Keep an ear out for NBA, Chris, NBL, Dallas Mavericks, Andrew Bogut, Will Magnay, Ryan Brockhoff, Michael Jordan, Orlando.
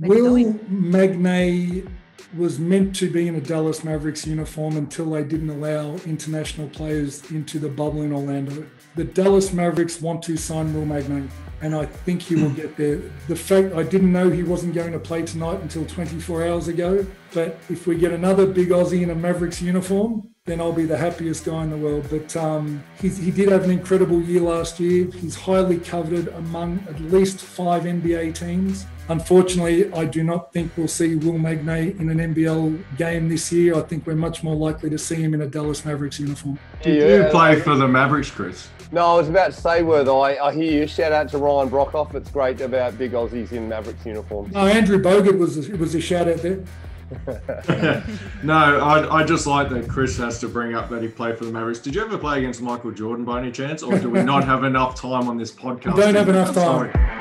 in. Will Magnay was meant to be in a Dallas Mavericks uniform until they didn't allow international players into the bubble in Orlando. The Dallas Mavericks want to sign Will Magnay, and I think he will get there. The fact I didn't know he wasn't going to play tonight until 24 hours ago, but if we get another big Aussie in a Mavericks uniform, then I'll be the happiest guy in the world. But he did have an incredible year last year. He's highly coveted among at least 5 NBA teams. Unfortunately, I do not think we'll see Will Magnay in an NBL game this year. I think we're much more likely to see him in a Dallas Mavericks uniform. Did you play for the Mavericks, Chris? No, I was about to say, I hear you. Shout out to Ryan Brockhoff. It's great about big Aussies in Mavericks uniforms. No, Andrew Bogut was a shout out there. No, I just like that Chris has to bring up that he played for the Mavericks. Did you ever play against Michael Jordan by any chance, or do we not have enough time on this podcast? We don't have enough time. Sorry.